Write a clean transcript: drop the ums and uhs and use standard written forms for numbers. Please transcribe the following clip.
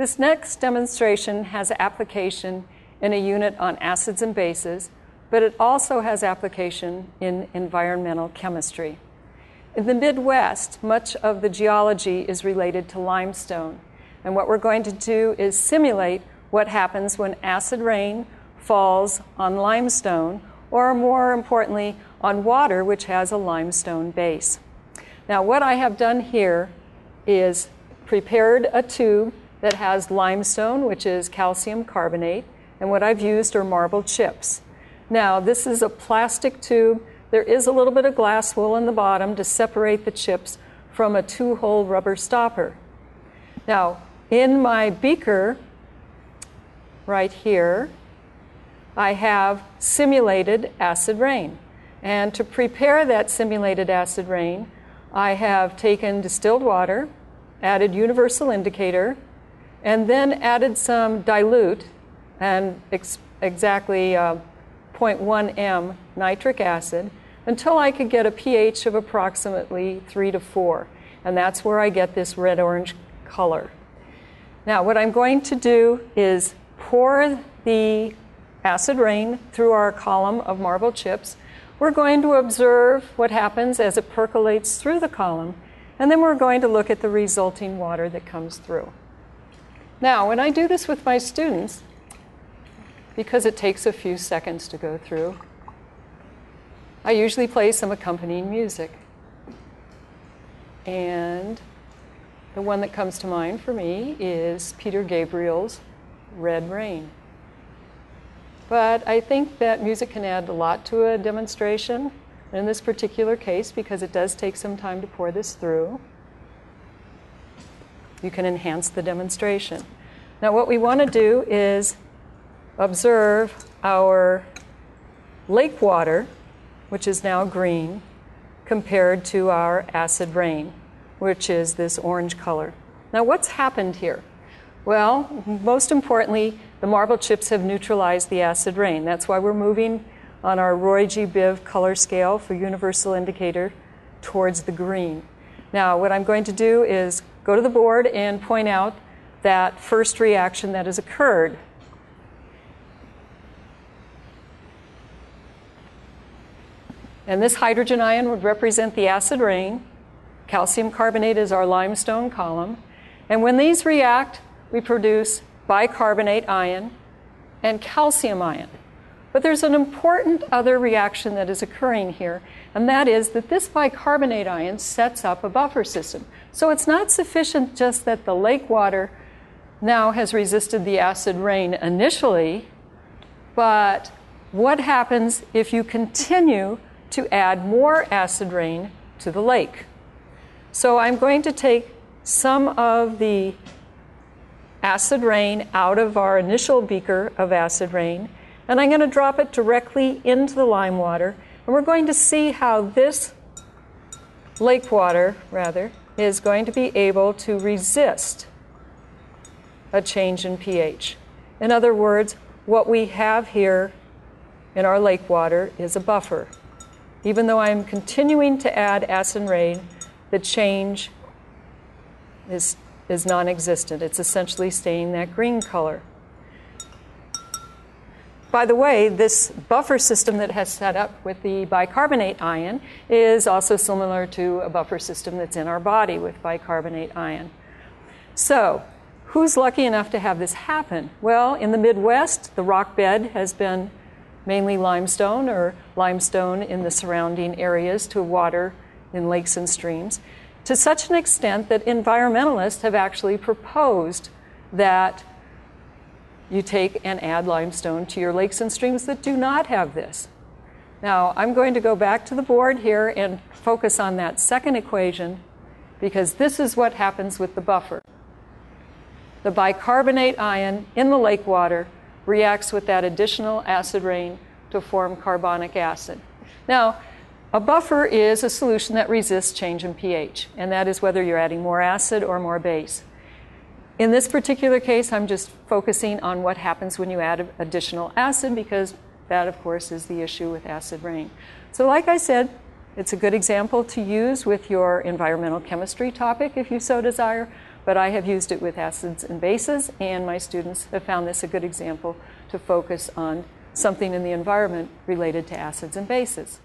This next demonstration has application in a unit on acids and bases, but it also has application in environmental chemistry. In the Midwest, much of the geology is related to limestone. And what we're going to do is simulate what happens when acid rain falls on limestone, or more importantly, on water which has a limestone base. Now, what I have done here is prepared a tube that has limestone, which is calcium carbonate, and what I've used are marble chips. Now, this is a plastic tube. There is a little bit of glass wool in the bottom to separate the chips from a two-hole rubber stopper. Now, in my beaker right here, I have simulated acid rain. And to prepare that simulated acid rain, I have taken distilled water, added universal indicator, and then added some dilute and exactly 0.1 m nitric acid until I could get a pH of approximately 3 to 4. And that's where I get this red-orange color. Now, what I'm going to do is pour the acid rain through our column of marble chips. We're going to observe what happens as it percolates through the column, and then we're going to look at the resulting water that comes through. Now, when I do this with my students, because it takes a few seconds to go through, I usually play some accompanying music. And the one that comes to mind for me is Peter Gabriel's Red Rain. But I think that music can add a lot to a demonstration in this particular case, because it does take some time to pour this through. You can enhance the demonstration. Now, what we want to do is observe our lake water, which is now green, compared to our acid rain, which is this orange color. Now, what's happened here? Well, most importantly, the marble chips have neutralized the acid rain. That's why we're moving on our Roy G. Biv color scale for universal indicator towards the green. Now, what I'm going to do is go to the board and point out that first reaction that has occurred. And this hydrogen ion would represent the acid rain. Calcium carbonate is our limestone column. And when these react, we produce bicarbonate ion and calcium ion. But there's an important other reaction that is occurring here, and that is that this bicarbonate ion sets up a buffer system. So it's not sufficient just that the lake water now has resisted the acid rain initially, but what happens if you continue to add more acid rain to the lake? So I'm going to take some of the acid rain out of our initial beaker of acid rain, and I'm going to drop it directly into the lime water, and we're going to see how this lake water, rather, is going to be able to resist a change in pH. In other words, what we have here in our lake water is a buffer. Even though I'm continuing to add acid rain, the change is non-existent. It's essentially staying that green color. By the way, this buffer system that has set up with the bicarbonate ion is also similar to a buffer system that's in our body with bicarbonate ion. So, who's lucky enough to have this happen? Well, in the Midwest, the rock bed has been mainly limestone, or limestone in the surrounding areas to water in lakes and streams, to such an extent that environmentalists have actually proposed that you take and add limestone to your lakes and streams that do not have this. Now, I'm going to go back to the board here and focus on that second equation, because this is what happens with the buffer. The bicarbonate ion in the lake water reacts with that additional acid rain to form carbonic acid. Now, a buffer is a solution that resists change in pH, and that is whether you're adding more acid or more base. In this particular case, I'm just focusing on what happens when you add additional acid, because that, of course, is the issue with acid rain. So like I said, it's a good example to use with your environmental chemistry topic if you so desire, But I have used it with acids and bases, and my students have found this a good example to focus on something in the environment related to acids and bases.